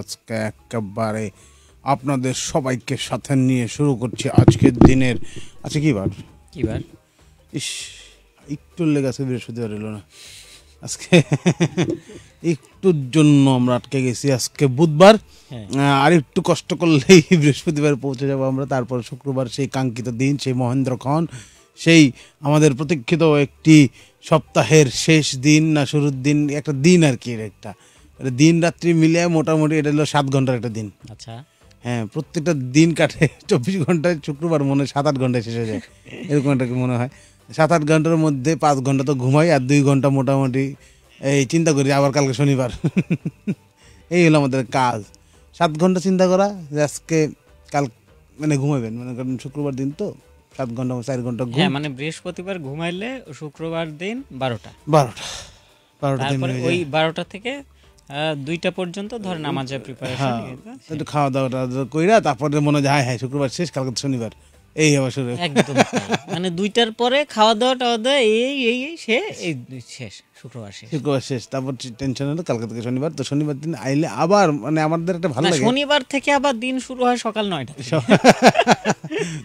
आজকে একেবারে আপনাদের সবাইকে সাথে নিয়ে শুরু করছি আজকের দিনের। আচ্ছা কি বার ইস একটু লেগেছে, বৃহস্পতিবার এলো না আজকে, একটুর জন্য আমরা আটকে গেছি। আজকে বুধবার, আর একটু কষ্ট করলেই বৃহস্পতিবার পৌঁছে যাবো আমরা। তারপর শুক্রবার, সেই কাঙ্ক্ষিত দিন, সেই মহেন্দ্রক্ষণ, সেই আমাদের প্রতীক্ষিত একটি সপ্তাহের শেষ দিন না শুরুর দিন, একটা দিন আর কি। একটা দিন রাত্রি মিলে মোটামুটি এটা হলো 7 ঘন্টার একটা দিন। আচ্ছা হ্যাঁ, প্রত্যেকটা দিন কাটে 24 ঘন্টায়। শুক্রবার মনে 7-8 ঘন্টায় শেষ হয়ে যায়, এরকম একটা মনে হয়। 7-8 ঘন্টার মধ্যে 5 ঘন্টা তো ঘুমাই, আর 2 ঘন্টা মোটামুটি এই চিন্তা করি আবার কালকে শনিবার। এই হলো আমাদের কাজ, 7 ঘন্টা চিন্তা করা যে আজকে কাল মানে ঘুমাবেন, মানে কারণ শুক্রবার দিন তো 7 ঘন্টা 4 ঘন্টা ঘুম। মানে বৃহস্পতিবার ঘুমাইলে শুক্রবার দিন 12টা ওই 12টা থেকে 2টা পর্যন্ত ধর নামাজের প্রিপারেশন, একটু খাওয়া দাওয়া কইরা তারপরে মনে যায় হ্যাঁ শুক্রবার শেষ কালকে শনিবার। এই আবার শুরু একদম, মানে 2টার পরে খাওয়া দাওয়াটা এই শেষ, শুক্রবার শেষ, তারপর টেনশন হলো কালকে থেকে শনিবার। তো শনিবার দিন আইলে আবার মানে আমাদের একটা ভালো লাগে, শনিবার থেকে আবার দিন শুরু হয় সকাল 9টা,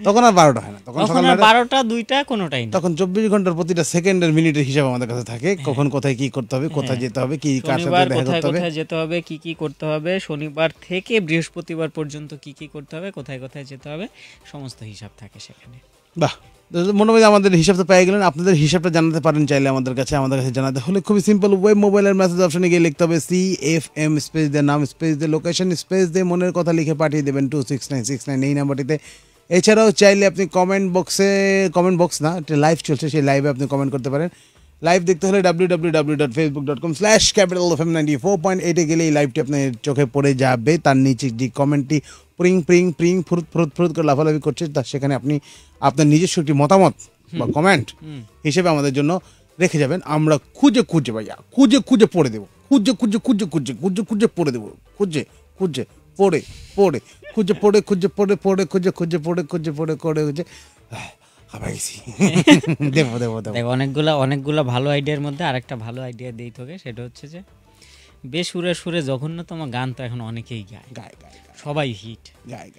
তখন আর 12টা হয় না, তখন সকাল 12টা 2টা কোনোটাই না। তখন 24 ঘন্টার প্রতিটা সেকেন্ডের মিনিটের হিসাব আমাদের কাছে থাকে, কখন কোথায় কি করতে হবে, কোথায় যেতে হবে, কি কার সাথে দেখা করতে হবে, কোথায় যেতে হবে, কি কি করতে হবে, শনিবার থেকে বৃহস্পতিবার পর্যন্ত কি কি করতে হবে, কোথায় কোথায় যেতে হবে, সমস্ত হিসাব থাকে সেখানে। বাহ, মোটামুটি আমাদের হিসাব তো পেয়ে গেলেন। আপনাদের হিসাবটা জানাতে পারেন চাইলে আমাদের কাছে জানাতে হলে খুবই সিম্পল ওয়ে, মোবাইলের মেসেজ অপশনে গিয়ে লিখতে হবে CFM স্পেস দিয়ে নাম স্পেস দিয়ে লোকেশন স্পেস দিয়ে মনের কথা লিখে পাঠিয়ে দেবেন 269669 এই নাম্বারটিতে। এছাড়াও চাইলে আপনি কমেন্ট বক্স না, এটা লাইভ চলছে, সেই লাইভে আপনি কমেন্ট করতে পারেন। লাইভ দেখতে হলে www.facebook.com/capitalfm94.8 এ গেলে এই লাইভটি আপনার চোখে পড়ে যাবে। তার নিচে যে কমেন্টটি প্রিং প্রিং প্রিং ফুরুত ফুরুত ফুরুত করে লাফালাফি করছে, তা সেখানে আপনি আপনার নিজস্ব একটি মতামত বা কমেন্ট হিসেবে আমাদের জন্য রেখে যাবেন। আমরা খুঁজে পড়ে দেবো, খুঁজে পড়ে অনেকগুলা ভালো আইডিয়ার মধ্যে আরেকটা ভালো আইডিয়া দিই তোকে। সেটা হচ্ছে যে বেশ সুরে জঘন্যতম গান তো এখন অনেকেই গায়, সবাই হিট গায়,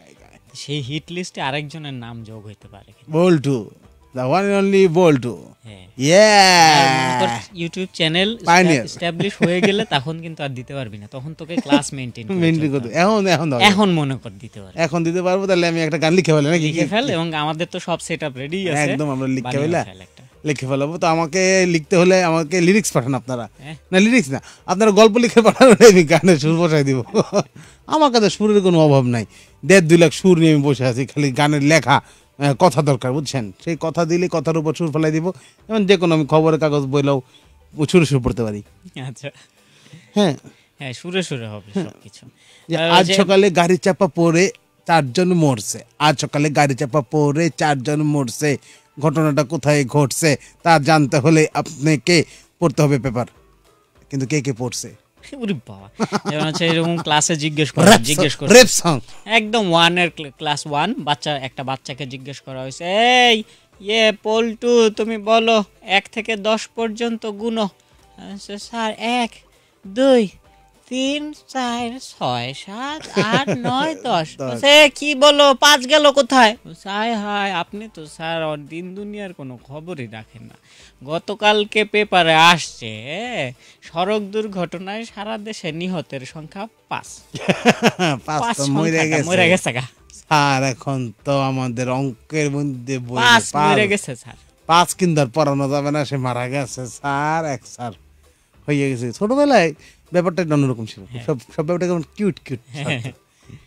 সেই হিট লিস্টে আরেকজনের নাম যোগ হইতে পারে, বল্টু, the one and only Boltu. YouTube channel establish হয়ে গেলে তখন কিন্তু আর দিতে পারবি না, তখন তোকে ক্লাস মেইনটেইন করতে এখন মনে কর দিতে পারবি, এখন দিতে পারবো। তাহলে আমি একটা গান লিখে ফেলে নাকি, লিখে ফেল, এবং আমাদের তো সব সেটআপ রেডি আছে একদম, আমরা লিখে ফেলাবো। তো আমাকে লিখতে হলে আমাকে লিরিক্স পাঠান আপনারা, না লিরিক্স না, আপনারা গল্প লিখে পাঠান, আমি গানের সুর বসাই দিব। আমার কাছে সুরের কোনো অভাব নাই, 1.5-2 লাখ সুর নিয়ে আমি বসে আছি, খালি গানের লেখা কথা দরকার, বুঝছেন? সেই কথা দিলে কথার উপর সুর ফেলাই দিব, যেমন যে কোনো আমি খবরের কাগজ বইলেও সুরে পড়তে পারি। আচ্ছা হ্যাঁ হ্যাঁ, সুরে হবে সবকিছু। আজ সকালে গাড়ি চাপা পড়ে 4 জন মরছে, ঘটনাটা কোথায় ঘটছে তা জানতে হলে আপনাকে পড়তে হবে পেপার, কিন্তু কে কে পড়ছে জিজ্ঞেস করা হয়েছে, এই পল্টু তুমি বলো 1 থেকে 10 পর্যন্ত গুণো। স্যার 1, 2, 3, 4, 5, 7, 8, 9, 10। সে কি বলো, 5 গেল কোথায়? হায়, আপনি তো স্যার দিন দুনিয়ার কোনো খবরই রাখেন না। গতকালকে পেপারে আসছে সড়ক দুর্ঘটনায় সারা দেশে নিহতের সংখ্যা 5 মরে গেছে। স্যার এখন তো আমাদের অঙ্কের মধ্যে 5 মরে গেছে স্যার, 5 কিন্তু আর পড়ানো যাবে না, সে মারা গেছে স্যার, স্যার হয়ে গেছে। ছোটবেলায় ব্যাপারটা অন্যরকম ছিল, সব ব্যাপারটা কেমন কিউট কিউট,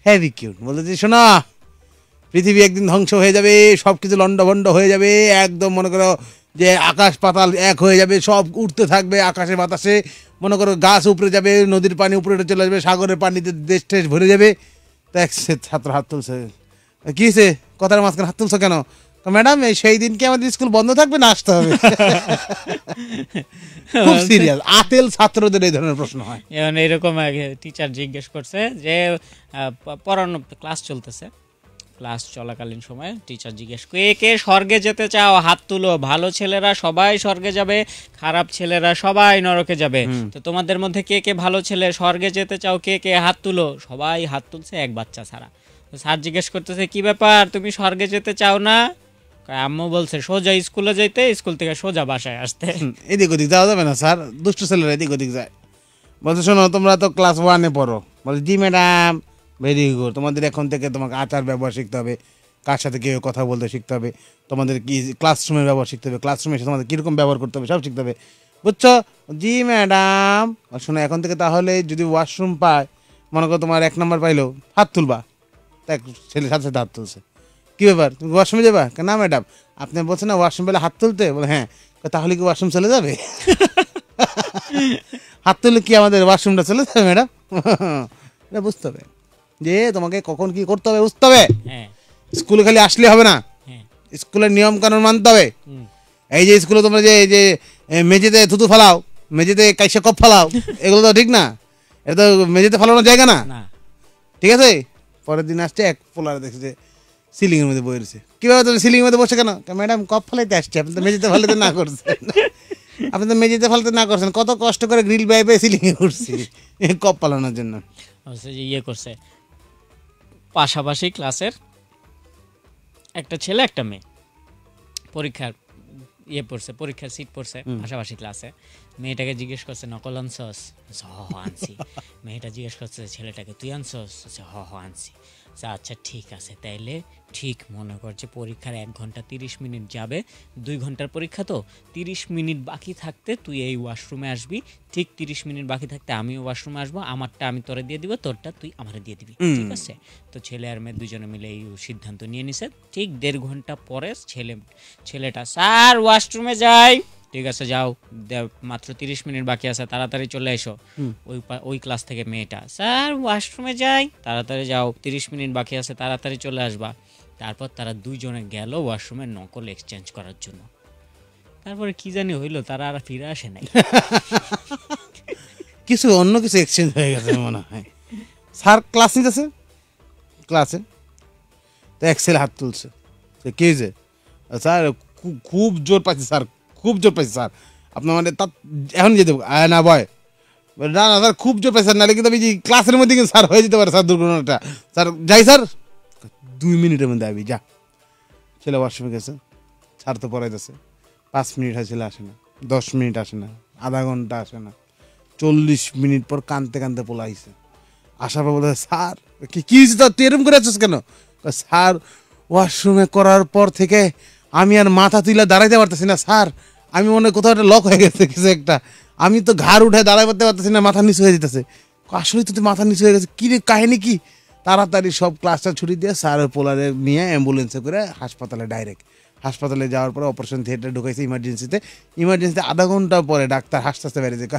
হেভি কিউট। বলতে যে শোনা, পৃথিবী একদিন ধ্বংস হয়ে যাবে, সব কিছু লণ্ডভণ্ড হয়ে যাবে, একদম মনে করো যে আকাশ পাতাল এক হয়ে যাবে, সব উঠতে থাকবে আকাশে বাতাসে, মনে করো গাছ উপরে যাবে, নদীর পানি উপরে চলে যাবে, সাগরের পানিতে দেশ টেশ ভরে যাবে। তা এক ছাত্র হাত তুলছে, কি হয়েছে কথার মাঝখানে হাত তুলছে কেন? ম্যাডাম সেই দিনকে আমাদের স্কুল বন্ধ থাকবে না, আসতে হবে। খুব সিরিয়াস আতেল ছাত্রদের এই ধরনের প্রশ্ন হয়। এরকম টিচার জিজ্ঞেস করছে যে পড়ানো ক্লাস চলতেছে, ক্লাস চলাকালীন সময় টিচার জিজ্ঞেস করে কে কে স্বর্গে যেতে চাও হাত তুলো। ভালো ছেলেরা সবাই স্বর্গে যাবে, খারাপ ছেলেরা সবাই নরকে যাবে। তো তোমাদের মধ্যে কে কে ভালো ছেলে স্বর্গে যেতে চাও, কে কে হাত তুলো। সবাই হাত তুলছে এক বাচ্চা ছাড়া। তো স্যার জিজ্ঞেস করতেছে কি ব্যাপার তুমি স্বর্গে যেতে চাও না? আম্মু বলছে সোজা স্কুলে যাইতে, স্কুল থেকে সোজা বাসায় আসতে। এদিক ওদিক যাওয়া যাবে না স্যার, দুষ্ট ছেলেরা এদিক ওদিক যায়। বলছে শোনো তোমরা তো ক্লাস ওয়ানে পড়ো। বলে জি ম্যাডাম। ভেরি গুড, তোমাদের এখন থেকে তোমাকে আচার ব্যবহার শিখতে হবে, কার সাথে কেউ কথা বলতে শিখতে হবে, তোমাদের কি ক্লাসরুমের ব্যবহার শিখতে হবে, ক্লাসরুমে এসে তোমাদের কীরকম ব্যবহার করতে হবে সব শিখতে হবে, বুঝছো? জি ম্যাডাম। শোনো এখন থেকে তাহলে যদি ওয়াশরুম পায়, মনে করো তোমার 1 নম্বর পাইলো, হাত তুলবা। তাই ছেলের সাথে সাথে হাত তুলছে। কী ব্যাপার তুমি ওয়াশরুমে যাবা? না ম্যাডাম আপনি বলছেন না ওয়াশরুম পেলে হাত তুলতে। বলে হ্যাঁ। তাহলে কি ওয়াশরুম চলে যাবে? হাত তুললে কি আমাদের ওয়াশরুমটা চলে যাবে ম্যাডাম? এটা বুঝতে হবে যে তোমাকে কখন কি করতে হবে বুঝতে হবে। স্কুলে খালি আসলে হবে না, স্কুলের নিয়ম কানুন মানতে হবে। এই যে স্কুলে তোমরা যে এই যে মেঝেতে থুতু ফালাও, মেঝেতে কাইসা কপ ফালাও, এগুলো তো ঠিক না, এটা তো মেঝেতে ফালানোর জায়গা না, ঠিক আছে? পরের দিন আসছে এক পোলার দেখছে যে সিলিংয়ের মধ্যে বই রয়েছে। কীভাবে তুমি সিলিংয়ের মধ্যে বসে কেন? ম্যাডাম কপ ফালাইতে আসছে, আপনি তো মেঝেতে ফালাতে না করছেন, আপনি তো মেঝেতে ফালাতে না করছেন, কত কষ্ট করে গ্রিল বাই বাই সিলিংয়ে উঠছি কপ ফালানোর জন্য। ইয়ে করছে পাশাপাশি ক্লাসের একটা ছেলে একটা মেয়ে পরীক্ষার ইয়ে পড়ছে, পরীক্ষার সিট পড়ছে পাশাপাশি ক্লাসে। মেয়েটাকে জিজ্ঞেস করছে নকল আনছস? হ আনছি। মেয়েটা জিজ্ঞেস করছে ছেলেটাকে তুই আনছস? হ আনছি। আচ্ছা ঠিক আছে, তাইলে ঠিক মনে করছে পরীক্ষার 1 ঘন্টা 30 মিনিট যাবে, 2 ঘন্টার পরীক্ষা, তো 30 মিনিট বাকি থাকতে তুই এই ওয়াশরুমে আসবি, ঠিক 30 মিনিট বাকি থাকতে আমিও ওয়াশরুমে আসবো, আমারটা আমি তোরে দিয়ে দিব, তোরটা তুই আমারে দিয়ে দিবি, ঠিক আছে? তো ছেলে আর মেয়ে দুজনে মিলে এই সিদ্ধান্ত নিয়ে নিছে। ঠিক 1.5 ঘন্টা পরে ছেলেটা স্যার ওয়াশরুমে যাই। ঠিক আছে যাও, মাত্র 30 মিনিট বাকি আছে, তাড়াতাড়ি চলে এসো। ওই ক্লাস থেকে মেয়েটা স্যার ওয়াশরুমে যাই, তাড়াতাড়ি যাও 30 মিনিট বাকি আছে, তাড়াতাড়ি চলে আসবা। তারপর তারা দুইজনে গেল ওয়াশরুমে নকল এক্সচেঞ্জ করার জন্য। তারপরে কি জানি হইলো, তারা আর ফিরে আসে নাই, কিছু অন্য কিছু এক্সচেঞ্জ হয়ে গেছে মনে হয়। স্যার ক্লাস নিতেছে, ক্লাসে তো এক ছেলে হাত তুলছে। কে যে? স্যার খুব জোর পাচ্ছে স্যার, খুব জোর পাইছে স্যার, আপনার মানে তার এখন যেতে না ভয়? না না স্যার খুব জোর পাইছে স্যার, নাহলে কিন্তু আমি ক্লাসের মধ্যে কিন্তু স্যার হয়ে যেতে পারে স্যার দুর্ঘটনাটা। স্যার যাই স্যার 2 মিনিটের মধ্যে আবি, যা। ছেলে ওয়াশরুমে গেছে, স্যার তো পড়াই যাচ্ছে। 5 মিনিট হয় ছেলে আসে না, 10 মিনিট আসে না, আধা ঘন্টা আসে না, 40 মিনিট পর কাঁদতে কাঁদতে পোলা আইছে। আসার পর বলতে স্যার কী হয়েছে তোর, তুই এরকম করে আছিস কেন? স্যার ওয়াশরুমে করার পর থেকে আমি আর মাথা তুলে দাঁড়াইতে পারতেছি না স্যার, আমি মনে কোথাও একটা লক হয়ে গেছে কিছু একটা, আমি তো ঘাড় উঠে দাঁড়াইতে পারতেছি না, মাথা নিচু হয়ে যেতেছে। আসলেই তো মাথা নিচু হয়ে গেছে, কী রে কাহিনি কি? তাড়াতাড়ি সব ক্লাসটা ছুটি দিয়ে স্যার পোলারে নিয়ে অ্যাম্বুলেন্সে করে হাসপাতালে ডাইরেক্ট। হাসপাতালে যাওয়ার পরে অপারেশন থিয়েটারে ঢুকাইছে ইমার্জেন্সিতে। ইমার্জেন্সিতে 1/2 ঘন্টা পরে ডাক্তার হাসতে বেড়ে যায়,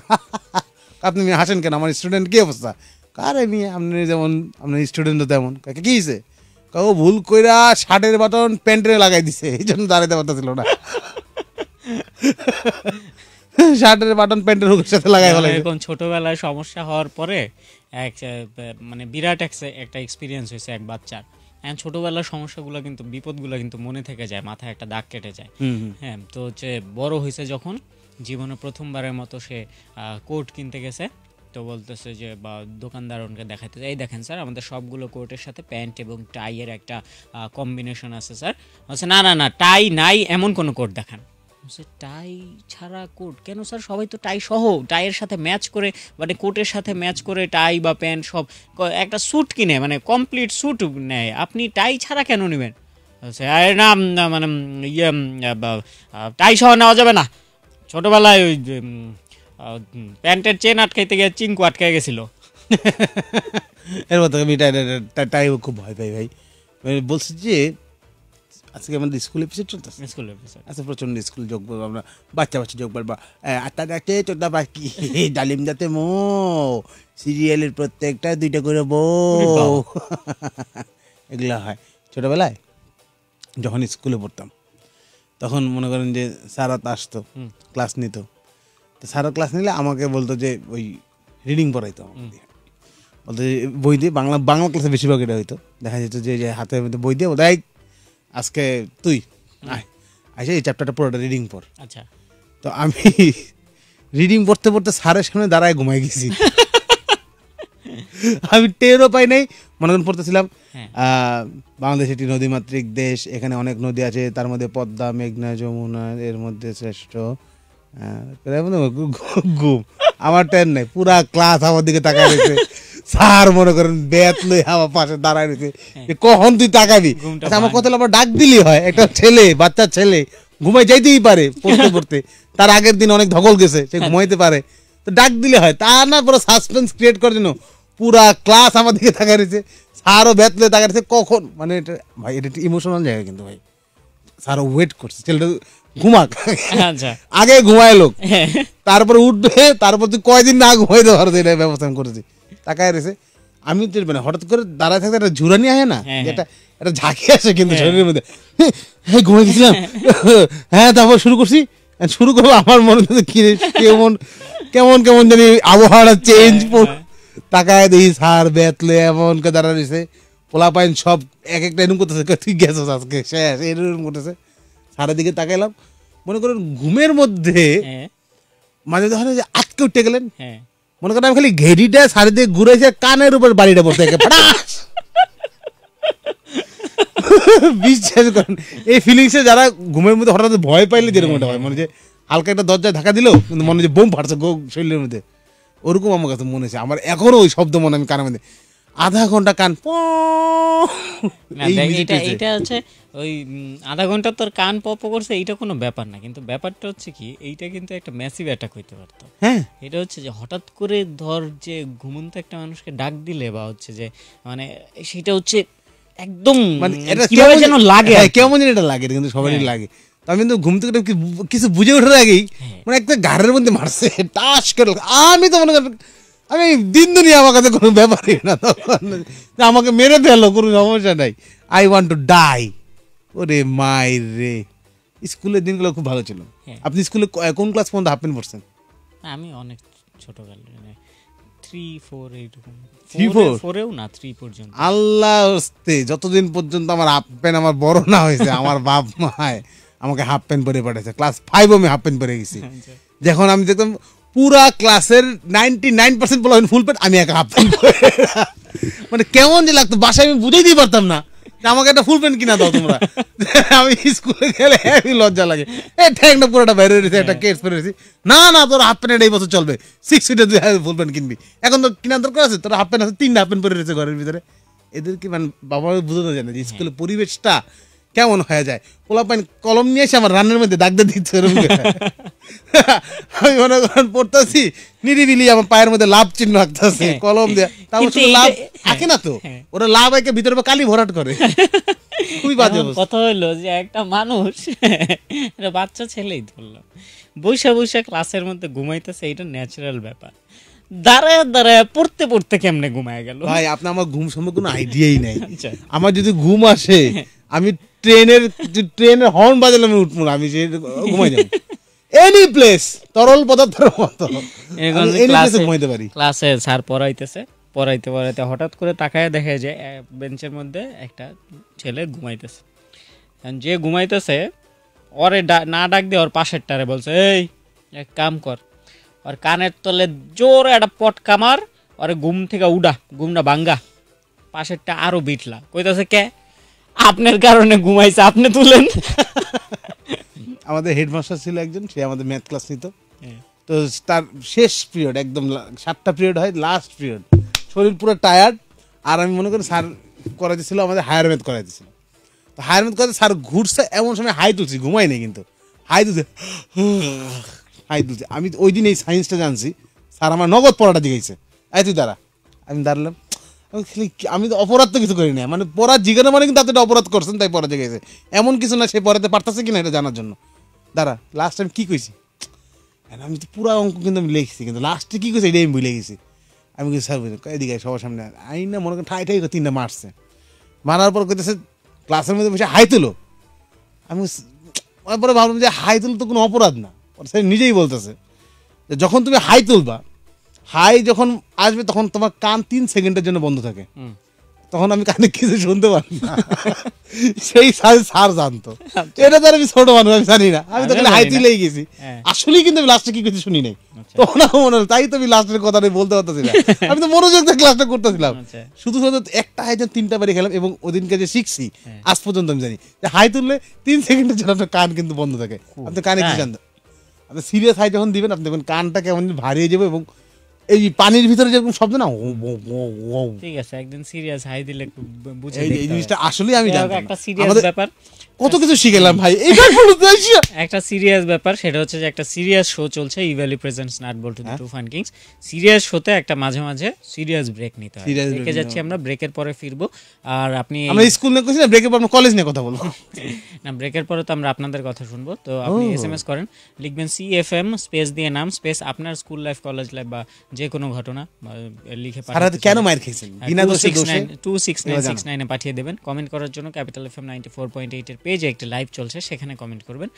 আপনি মেয়ে হাসেন কেন, আমার স্টুডেন্ট কী অবস্থা? কারে মেয়ে আপনি যেমন, আপনার স্টুডেন্টও তেমন। কাকে কী হয়েছে? কাউ ভুল কইরা শার্টের বাটন প্যান্টে লাগাই দিছে, এই জন্য দাঁড়াইতে পারতেছিল না, শার্টের বাটন প্যান্টের সাথে লাগাই ফেলে। এরকম ছোটবেলায় সমস্যা হওয়ার পরে মানে বিরাট একটা এক্সপিরিয়েন্স হয়েছে এক বাচ্চার। হ্যাঁ, ছোটবেলার সমস্যাগুলো কিন্তু, বিপদগুলো কিন্তু মনে থেকে যায়, মাথায় একটা দাগ কেটে যায়। হ্যাঁ, তো হচ্ছে বড় হয়েছে যখন, জীবনে প্রথমবারের মতো সে কোট কিনতে গেছে। তো বলতেছে যে, বা দোকানদার ওনাকে দেখাইতেছে, এই দেখেন স্যার আমাদের সবগুলো কোটের সাথে প্যান্ট এবং টাইয়ের একটা কম্বিনেশন আছে স্যার। বলছে না না না টাই নাই এমন কোনো কোট দেখান। বলছে টাই ছাড়া কোট কেন স্যার, সবাই তো টাই সহ টাইয়ের সাথে ম্যাচ করে, মানে কোটের সাথে ম্যাচ করে টাই বা প্যান্ট সব একটা স্যুট কিনে, মানে কমপ্লিট স্যুট নেয়, আপনি টাই ছাড়া কেন নেবেন? বলছে আরে না মানে ইয়ে টাই সহ নেওয়া যাবে না, ছোটোবেলায় ওই প্যান্টের চেন আটকাইতে গিয়ে চিঙ্কু আটকাই গেছিল। এর মতো আমি টাই খুব ভয় পাই ভাই। বলছি যে আজকে আমাদের স্কুল এপিসোড চলতেছে, স্কুল এপিসোড আচ্ছা প্রচণ্ড স্কুল যোগ করবো আমরা, বাচ্চা বাচ্চা যোগ করবো। আটা ডাকে চোদ্দা বাকি ডালিম দাঁতে মো, সিরিয়ালের প্রত্যেকটা 2টা করে বউ, এগুলো হয়। ছোটোবেলায় যখন স্কুলে পড়তাম তখন মনে করেন যে স্যার আসতো, ক্লাস নিত। তো স্যার ক্লাস নিলে আমাকে বলতো যে ওই রিডিং পড়াইতো, বই দিয়ে বাংলা ক্লাসে বেশিরভাগ এটা হইতো, দেখা যেত যে হাতের মধ্যে বই দিয়ে ওদাই আজকে তুই আচ্ছা এই চ্যাপ্টারটা পুরোটা রিডিং পড়। আচ্ছা তো আমি রিডিং পড়তে পড়তে স্যারের সামনে দাঁড়ায় ঘুমাই গেছি, আমি টেরও পাই নাই। মনে করেন পড়তেছিলাম বাংলাদেশ একটি নদীমাতৃক দেশ, এখানে অনেক নদী আছে, তার মধ্যে পদ্মা মেঘনা যমুনা এর মধ্যে শ্রেষ্ঠ ঘুম। আমার টের নাই, পুরা ক্লাস আমার দিকে তাকায় রয়েছে, স্যার মনে করেন ব্যাত লই আমার পাশে দাঁড়ায় রয়েছে কখন তুই তাকাবি। আচ্ছা আমার কথা আবার ডাক দিলি হয়, একটা ছেলে বাচ্চা ছেলে ঘুমাই যাইতেই পারে পড়তে পড়তে, তার আগের দিন অনেক ধকল গেছে সে ঘুমাইতে পারে, তো ডাক দিলে হয়। তা না পুরো সাসপেন্স ক্রিয়েট করার জন্য পুরা ক্লাস আমার দিকে তাকায় রয়েছে, স্যারও ব্যাত লই তাকায় রয়েছে কখন, মানে এটা ভাই এটা একটা ইমোশনাল জায়গা কিন্তু ভাই, স্যারও ওয়েট করছে ছেলেটা ঘুমাক, আগে ঘুমায় লোক তারপরে উঠবে, তারপর তুই কয়দিন না ঘুমাইতে পারো এটা ব্যবস্থা করেছি। তাকায় রয়েছে আমি তো মানে হঠাৎ করে দাঁড়ায় থাকতে একটা ঝুরানি আসে না, এটা একটা ঝাঁকি আসে কিন্তু শরীরের মধ্যে, হ্যাঁ ঘুমাই গেছিলাম হ্যাঁ তারপর শুরু করছি শুরু করবো। আমার মনে হচ্ছে কেমন কেমন কেমন জানি আবহাওয়াটা চেঞ্জ, তাকায় দেখি সার বেতলে এমনকে দাঁড়া রয়েছে পোলা পাইন সব এক একটা এরকম করতেছে, তুই গেছিস আজকে শেষ এরকম করতেছে। সারের দিকে তাকাইলাম, মনে করেন ঘুমের মধ্যে মাঝে ধরে যে আজকে উঠে গেলেন, মনে করেন আমি খালি ঘেড়িটা সারের দিকে ঘুরেছে কানের উপর বাড়িটা বসে বিশ্বাস করেন এই ফিলিংসে যারা ঘুমের মধ্যে হঠাৎ ভয় পাইলে যেরকম এটা হয়, মানে যে হালকা একটা দরজায় ঢাকা দিল মনে যে বোম ফাটছে শরীরের মধ্যে, ওরকম আমার কাছে মনে হচ্ছে। আমার এখনো ওই শব্দ মনে, আমি কানের মধ্যে আধা ঘন্টা কান এটা হচ্ছে ওই আধা ঘন্টা তোর কান পপ করছে এইটা কোনো ব্যাপার না, কিন্তু ব্যাপারটা হচ্ছে কি এইটা কিন্তু একটা ম্যাসিভ অ্যাটাক হইতে পারতো। হ্যাঁ এটা হচ্ছে যে হঠাৎ করে ধর যে ঘুমন্ত একটা মানুষকে ডাক দিলে বা হচ্ছে যে মানে সেটা হচ্ছে একদম মানে এটা কিভাবে যেন লাগে, কেমন যেন এটা লাগে কিন্তু সবারই লাগে। তো আমি কিন্তু ঘুম থেকে কিছু বুঝে ওঠার আগেই মানে একটা ঘাড়ের মধ্যে মারছে টাস করে, আমি তো মনে করি আমি দিন দুনিয়া আমার কাছে কোনো ব্যাপারই না, আমাকে মেরে ফেলো কোনো সমস্যা নাই, আই ওয়ান্ট টু ডাই। ওরে মাই রে, স্কুলের দিনগুলো খুব ভালো ছিল। আপনি স্কুলে কোন ক্লাস পর্যন্ত হাফ প্যান্ট পরছেন? আমি অনেক ছোটকাল আল্লাহ যতদিন পর্যন্ত আমার হাফ প্যান্ট আমার বড় না হয়েছে আমার বাপ মা আমাকে হাফ প্যান্ট পরে পাঠাইছে। ক্লাস 5 আমি হাফ প্যান্ট পরে গেছি, যখন আমি দেখতাম পুরা ক্লাসের 99% বলা ফুল প্যান্ট, আমি একা হাফ প্যান্ট পরে, মানে কেমন যে লাগতো। বাসায় আমি বুঝাইতেই পারতাম না আমাকে একটা ফুল প্যান্ট কিনা দাও তোমরা, আমি স্কুলে গেলে লজ্জা লাগে। এই ঠ্যাংটা পুরোটা বাইরে রয়েছে একটা কেস পরে রয়েছি, না না তোর হাফ প্যান্ট এই বছর চলবে, 6 ফিটে 2 হাজার ফুল প্যান্ট কিনবি, এখন তোর কিনা দরকার আছে, তোর হাফ প্যান্ট আছে 3টা হাফ প্যান্ট পরে রয়েছে ঘরের ভিতরে। এদেরকে মানে বাবা বুঝানো যায় না যে স্কুলের পরিবেশটা কেমন হয়ে যায়। পোলা পাইন কলম নিয়ে এসে আমার রান্নার মধ্যে দাগ দিচ্ছে, আমি মনে করেন পড়তেছি নিরিবিলি আমার পায়ের মধ্যে লাভ চিহ্ন আঁকতেছে কলম দিয়ে, তারপর লাভ আঁকে না তো ওরা, লাভ এঁকে ভিতরে কালি ভরাট করে, খুবই বাজে অবস্থা। কথা হইলো যে একটা মানুষ বাচ্চা ছেলেই ধরলাম বৈশা বৈশা ক্লাসের মধ্যে ঘুমাইতেছে, এটা ন্যাচারাল ব্যাপার, দাঁড়ায় দাঁড়ায় পড়তে পড়তে কেমনে ঘুমায় গেল। ভাই আপনার আমার ঘুম সম্পর্কে কোনো আইডিয়াই নাই, আমার যদি ঘুম আসে আমি ট্রেনের হর্ন বাজালে আমি উঠবো না, আমি ঘুমাই যাবো। এনি প্লেস তরল পদার্থের মতো ঘুমাইতে পারি। ক্লাসে স্যার পড়াইতেছে, পড়াইতে পড়াইতে হঠাৎ করে তাকায় দেখা যায় বেঞ্চের মধ্যে একটা ছেলে ঘুমাইতেছে, যে ঘুমাইতেছে ওরে না ডাক দিয়ে ওর পাশেরটারে বলছে এই এক কাম কর, আর কানের তলে জোরে একটা পটকা মার আর ঘুম থেকে উড়া, ঘুমটা ভাঙ্গা, পাশেরটা আরো বিটলা। কইতাছে কে? আপনার কারণে ঘুমাইছে, আপনি তুলেন। আমাদের হেডমাস্টার ছিল একজন, সে আমাদের ম্যাথ ক্লাস নিত, তো তার শেষ পিরিয়ড একদম 7টা পিরিয়ড হয়, লাস্ট পিরিয়ড, শরীর পুরো টায়ার্ড। আর আমি মনে করি স্যার করাইতেছিল আমাদের হায়ার ম্যাথ করাইতেছিল, তো হায়ার ম্যাথ করাতে স্যার ঘুরছে, এমন সময় হাই তুলছি, ঘুমাই নেই কিন্তু হাই তুলছে হাই তুলছে। আমি ওই দিন এই সায়েন্সটা জানছি, স্যার আমার নগদ পড়াটা জিজ্ঞাসা, এই তুই দাঁড়া, আমি দাঁড়ালাম, আমি তো অপরাধ তো কিছু করি না, মানে পড়া জিজ্ঞাসা মানে কিন্তু আপনি একটা অপরাধ করছেন তাই পড়া জিজ্ঞাসা, এমন কিছু না সে পড়াতে পারতেছে কিনা এটা জানার জন্য। দাঁড়া লাস্ট টাইম কী কইছি, আমি তো পুরো অঙ্ক কিন্তু আমি লিখছি, কিন্তু লাস্টে কী কইছি এটাই আমি ভুলে গেছি। আমি কিছু স্যার এদিকে সবার সামনে আই না, মনে করেন ঠাই ঠাই 3টা মারছে, মারার পর কইতেছে ক্লাসের মধ্যে বসে হাই তুলো। আমি পরে ভাবলাম যে হাই তুলো তো কোনো অপরাধ না, নিজেই বলতেছে যখন তুমি হাই তুলবা हाई जो आसबे तक तुम्हार कान 3 सेकेंडर जो बंद थे तक हमें कान किसी सुनते से सार जानत ये तो छोट मानूस जानी ना हाई तुले गेसि आसले क्योंकि लास्टे की किसी सुनी नहीं तो मन तई तो लास्टर कथा नहीं बोलते तो मनोज के क्लास करते शुद्ध एक हाई जो 3टा बारी खेल और दिन के शिखी आज पर्यटन जानी हाई तुलले 3 सेकेंडर जो अपना कान क्योंकि बंद थे अपनी कान किसान अपनी सिरियस हाई जो दीबें अपनी देखो कान केमन भारिए जाए और पानी भीतर जो शब्द ना ठीक है एकदम सीरियस हाई दिले बुझे এই জিনিসটা আসলে আমি জানি একটা সিরিয়াস ব্যাপার কত কিছু শিখলাম ভাই এটা বলতে একটা সিরিয়াস ব্যাপার সেটা হচ্ছে যে একটা সিরিয়াস শো চলছে ইভ্যালি প্রেজেন্টস নাট বল্টু টু ফান কিংস সিরিয়াস শোতে একটা মাঝে মাঝে সিরিয়াস ব্রেক নিতে হয় দেখে যাচ্ছি আমরা ব্রেকের পরে ফিরবো আর আপনি আমরা স্কুল না কইছি না ব্রেকের পর আমরা কলেজ নিয়ে কথা বলবো না ব্রেকের পরে তো আমরা আপনাদের কথা শুনবো তো আপনি এসএমএস করেন লিখবেন সিএফএম স্পেস দিয়ে নাম স্পেস আপনার স্কুল লাইফ কলেজ লাইফ বা যে কোনো ঘটনা লিখে পাঠান সারা কেন মাইর খাইছেন বিনা দোষে 26969 এ পাঠিয়ে দেবেন কমেন্ট করার জন্য ক্যাপিটাল এফএম 94.8 এর পেজে একটা লাইভ চলছে সেখানে কমেন্ট করবেন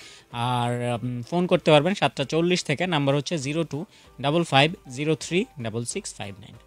আর ফোন করতে পারবেন 7:40 থেকে নাম্বার হচ্ছে 0255036659